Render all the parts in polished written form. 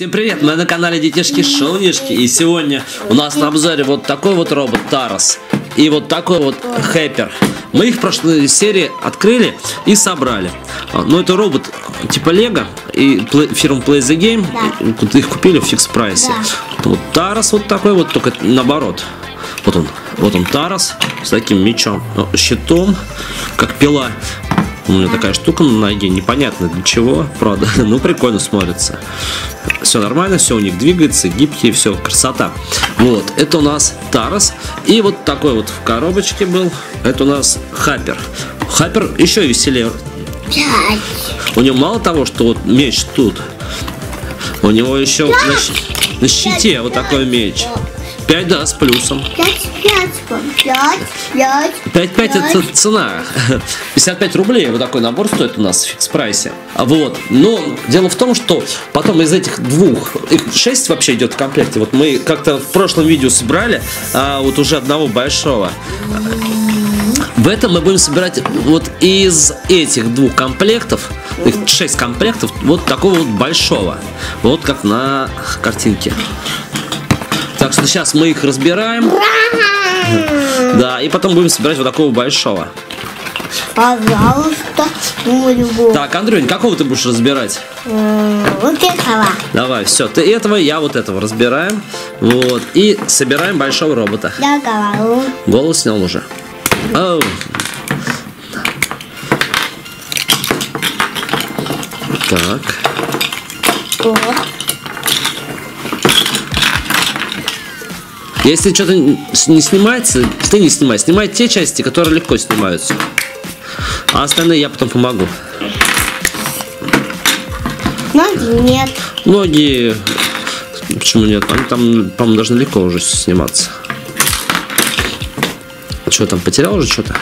Всем привет, мы на канале Детишки Шалунишки, и сегодня у нас на обзоре вот такой вот робот Тарос и вот такой вот Хапера. Мы их в прошлой серии открыли и собрали. Но это робот типа Лего, и фирма Play the Game, да. Их купили в Fix Price. Да. Вот Тарос вот такой вот, только наоборот. Вот он Тарос с таким мечом, щитом, как пила. У меня такая штука на ноге, непонятно для чего, правда, ну прикольно смотрится. Все нормально, все у них двигается, гибкие, все, красота. Вот, это у нас Тарос. И вот такой вот в коробочке был, это у нас Хапера. Хапера еще веселее. У него мало того, что вот меч тут, у него еще на щите вот такой меч. 5, да, с плюсом. 5 это цена. 55 рублей вот такой набор стоит у нас в фикс-прайсе. Вот. Но дело в том, что потом из этих двух, их 6 вообще идет в комплекте. Вот мы как-то в прошлом видео собрали, вот уже одного большого. В этом мы будем собирать вот из этих двух комплектов, их 6 комплектов, вот такого вот большого. Вот как на картинке. Так что сейчас мы их разбираем. Ура! Да, и потом будем собирать вот такого большого. Пожалуйста, мой. Так, Андрюнь, какого ты будешь разбирать? Вот этого. Давай, все, ты этого, я вот этого разбираем. Вот, и собираем большого робота. Я говорю. Голос снял уже. Оу. Так. О. Если что-то не снимается, ты не снимай. Снимай те части, которые легко снимаются. А остальные я потом помогу. Ноги нет. Ноги... Почему нет? Они там, по-моему, должны легко уже сниматься. Что там, потерял уже что-то?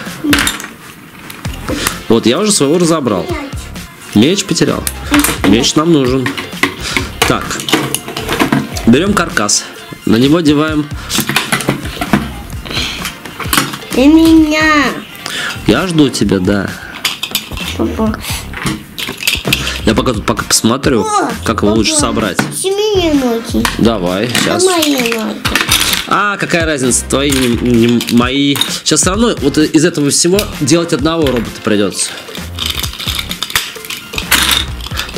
Вот, я уже своего разобрал. Меч потерял. Меч нам нужен. Так. Берем каркас. На него одеваем. Ты меня. Я жду тебя, да. Папа. Я пока тут посмотрю, о, как его лучше собрать. Давай, сейчас. А какая разница, твои, не мои. Сейчас все равно вот из этого всего делать одного робота придется.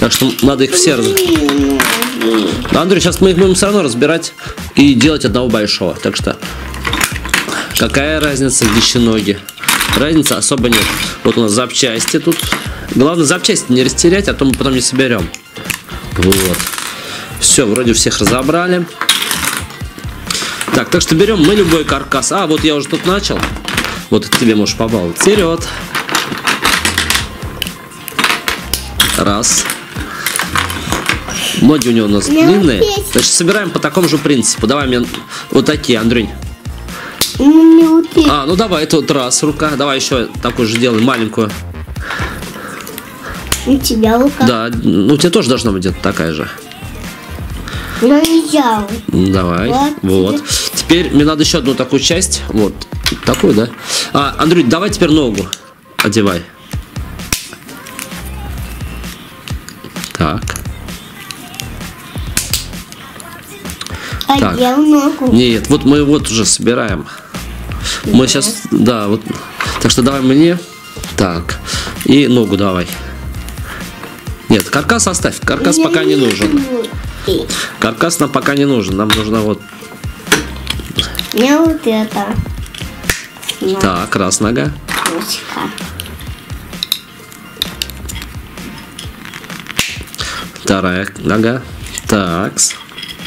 Так что надо их все разбирать. Да, Андрей, сейчас мы их будем все равно разбирать и делать одного большого. Так что какая разница, где ноги? Разницы особо нет. Вот у нас запчасти тут. Главное запчасти не растерять, а то мы потом не соберем. Вот. Все, вроде всех разобрали. Так что берем мы любой каркас. А, вот я уже тут начал. Вот тебе можешь побаловать. Вперед. Раз. Ноги у него у нас длинные. Значит, собираем по такому же принципу. Давай мне вот такие, Андрюнь. А, ну давай, это вот раз рука. Давай еще такую же делай, маленькую. У тебя рука. Да, ну у тебя тоже должна быть где-то такая же. Ну я. Давай, вот. Теперь мне надо еще одну такую часть. Вот, такую, да? А, Андрюнь, давай теперь ногу одевай. Так. Так. Нет, вот мы вот уже собираем. Нет. Мы сейчас, да, вот. Так что давай мне. Так. И ногу давай. Нет, каркас оставь. Каркас я пока не нужен. Каркас нам пока не нужен. Нам нужно вот. Мне вот это. Так, раз нога. Ручка. Вторая нога. Такс.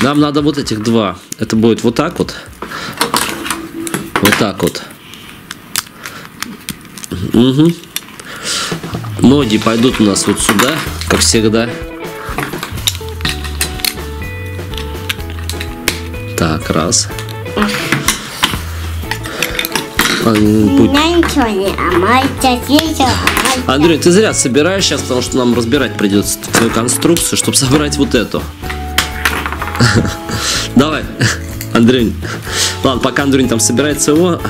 Нам надо вот этих два. Это будет вот так вот. Вот так вот. Угу. Ноги пойдут у нас вот сюда, как всегда. Так, раз. Андрей, ты зря собираешь сейчас, потому что нам разбирать придется твою конструкцию, чтобы собрать вот эту. Давай, Андрюнь. Ладно, пока Андрюнь там собирает своего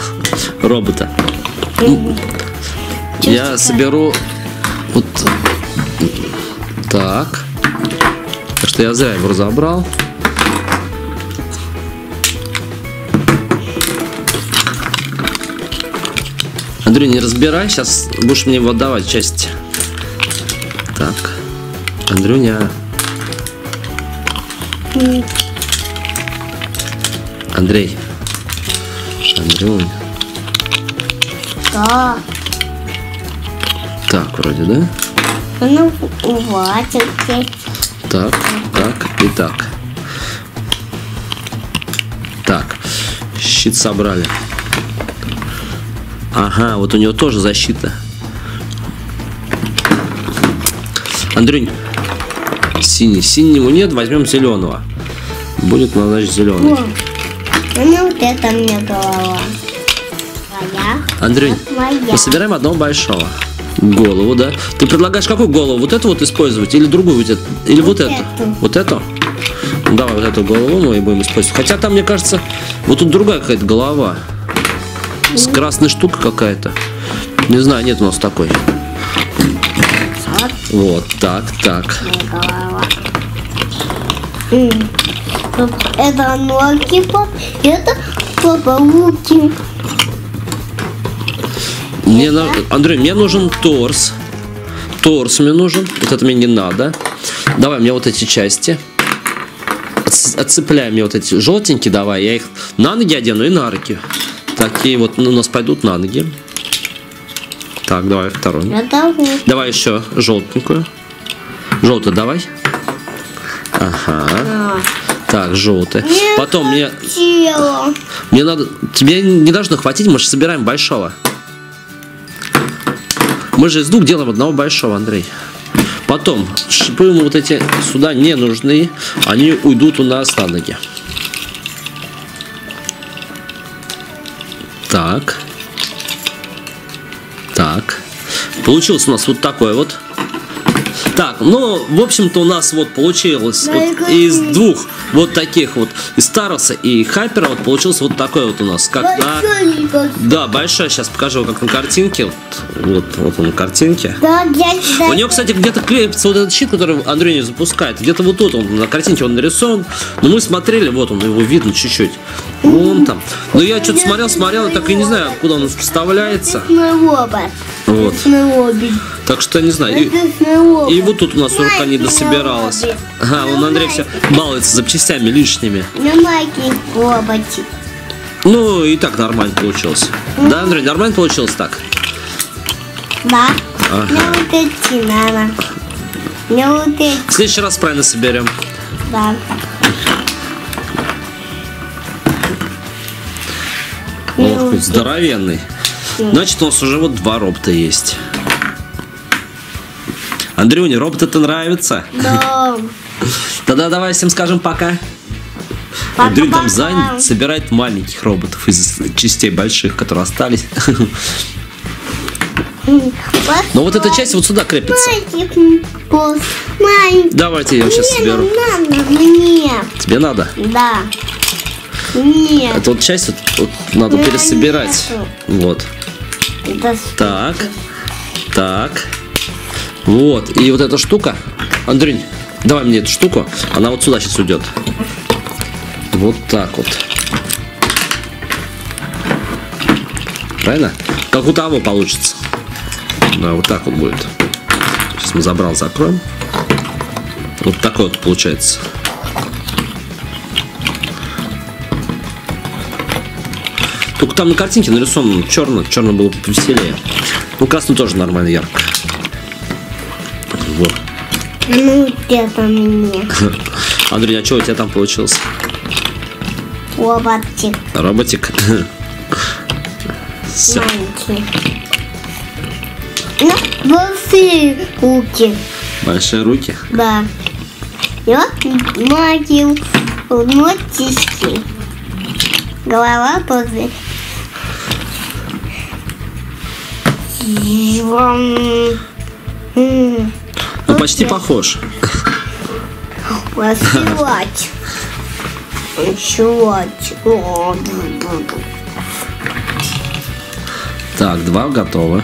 робота, я соберу вот так. Так что я зря его разобрал. Андрей, не разбирай, сейчас будешь мне его отдавать часть. Так, Андрюня. Андрей. Андрюня. Да. Так, вроде, да? Ну, хватит. Так, так и так. Так, щит собрали. Ага, вот у него тоже защита. Андрюнь, синий. Синего нет, возьмем зеленого. Будет нам, значит, зеленый. Ну, вот это мне голова. Твоя. Андрюнь, мы собираем одного большого. Голову, да? Ты предлагаешь какую голову? Вот эту вот использовать? Или другую? Или вот эту? Вот эту? Ну, давай вот эту голову мы и будем использовать. Хотя там, мне кажется, вот тут другая какая-то голова. С красной штукой какая-то. Не знаю, нет у нас такой. Вот так, так. Это ноги, пап. Это папа луки. Мне на... Андрей, мне нужен торс. Торс мне нужен. Вот это мне не надо. Давай мне вот эти части. Отцепляй мне вот эти желтенькие. Давай, я их на ноги одену и на руки. Такие вот у нас пойдут на ноги. Так, давай второй. Давай еще желтенькую. Желтую давай. Ага. А. Так, желтый. Потом хватило. Мне надо... Тебе не должно хватить, мы же собираем большого. Мы же из двух делаем одного большого, Андрей. Потом шипы ему вот эти сюда не нужны. Они уйдут у нас на ноги. Так. Так. Получилось у нас вот такое вот. Так, ну, в общем-то, у нас вот получилось вот из двух вот таких вот, из Тароса и Хапера, вот получился вот такой вот у нас. Как на... Да, большой, сейчас покажу, как на картинке. Вот, вот он на картинке. Да, у него, кстати, где-то клеится вот этот щит, который Андрей не запускает. Где-то вот тут он, на картинке он нарисован. Но мы смотрели, вот он, его видно чуть-чуть. Вон там. Но я что-то смотрел, и так и не знаю, откуда он вставляется. Вот. Так что, не знаю. И вот тут у нас рука не дособиралась. Ага, он Андрей все балуется запчастями лишними. Ну, и так нормально получилось. Да, Андрей, нормально получилось так? Да. Ага. В следующий раз правильно соберем. Да. Ох, хоть здоровенный. Значит, у нас уже вот два робота есть. Андрюне, роботы-то нравятся? Да. Тогда давай всем скажем пока. Андрюн там занят, собирает маленьких роботов из частей больших, которые остались. Но вот эта часть вот сюда крепится. Давайте я сейчас соберу. Тебе надо? Да. Нет. Эту вот часть вот, надо пересобирать. Вот. Так. Так. Вот. И вот эта штука. Андрюнь, давай мне эту штуку. Она вот сюда сейчас уйдет. Вот так вот. Правильно? Как у того получится. Да, вот так вот будет. Сейчас мы забрал, закроем. Вот такой вот получается. Только там на картинке нарисован черно, черно было повеселее. Ну, красный тоже нормально ярко. Вот. Ну, где-то мне. Андрей, а что у тебя там получилось? Роботик. Роботик? Все. Большие руки. Большие руки? Да. И вот ноги, носики. Голова позже. Ну, почти похож. Щелочь. Щелочь. Так, два готовы.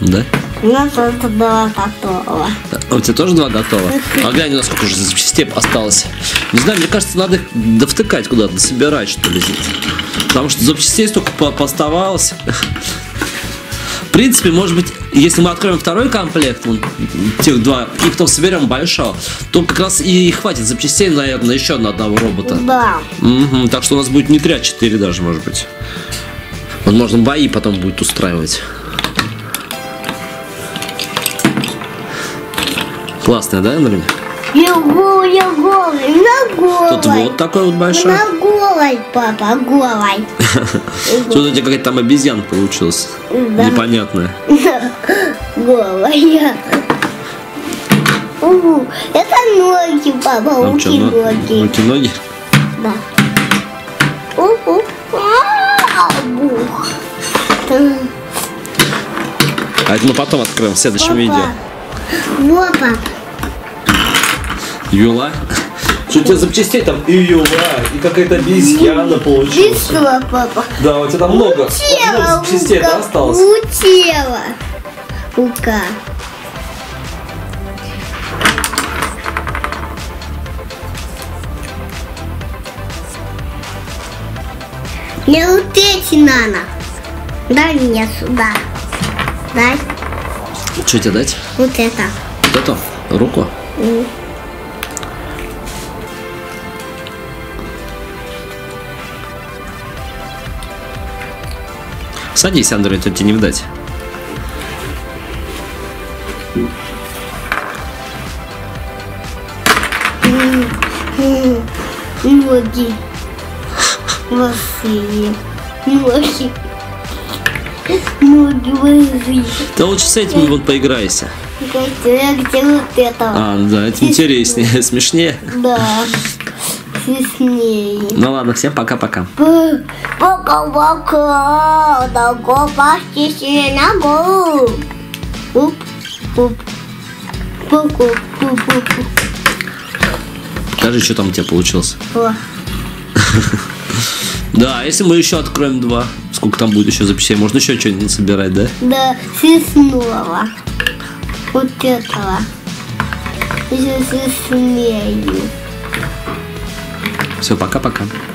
Да? У меня только два готова. У тебя тоже два готова? А глянь, у нас сколько же степ осталось. Не знаю, мне кажется, надо их довтыкать куда-то, собирать, что ли. Потому что запчастей столько поставалось. В принципе, может быть, если мы откроем второй комплект, вот, тех два, и потом соберем большого, то как раз и хватит запчастей, наверное, еще на одного робота. Да. Угу, так что у нас будет не 3, а 4 даже, может быть. Возможно, бои потом будет устраивать. Классная, да, Андрей? Я голый, на голой. Тут вот такой вот большой. На голой, папа, голой. Что у тебя какая-то там обезьянка получилась? Да. Непонятная. Голая. Это ноги, папа, руки-ноги. Руки-ноги? Да. А это мы потом откроем в следующем видео. Вот, папа. Юла? Что у тебя запчастей там и юла, и какая-то обезьяна получилась. Весла, папа. Да, у тебя там много запчастей осталось. Утела. Лука. Мне вот эти надо. Дай мне сюда. Дай. Что тебе дать? Вот это. Вот это? Руку? Садись, Андрей, тут тебе не вдать. Ноги. Ноги. Ноги. Ноги. Да лучше с этим вот поиграйся. Я где вот это. А, да, это интереснее, смешнее. Да. Ну ладно, всем пока-пока. Пока-пока. Дорого пастище на голову. Покажи, что там у тебя получилось. Да, если мы еще откроем два. Сколько там будет еще записей? Можно еще что-нибудь насобирать, да? Да, соснового. Вот этого. Еще сосновее. Все, пока-пока.